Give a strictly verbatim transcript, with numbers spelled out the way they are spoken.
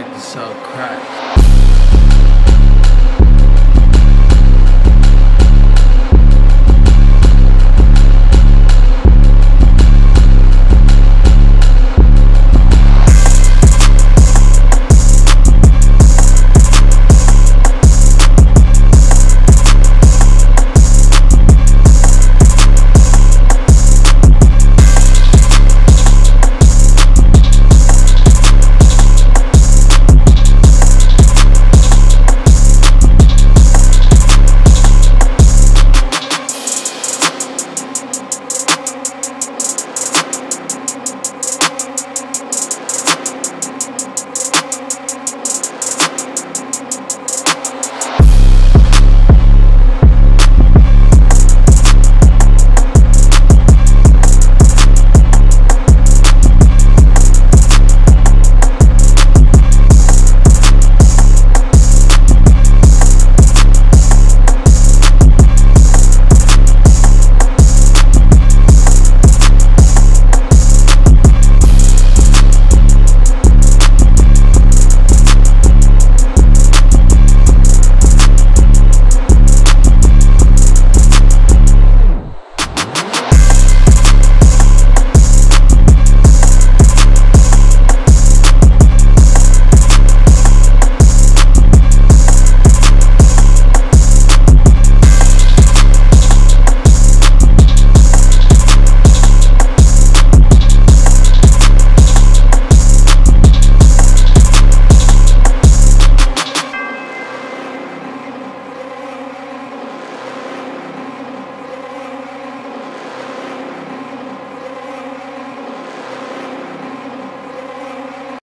like to sell crack.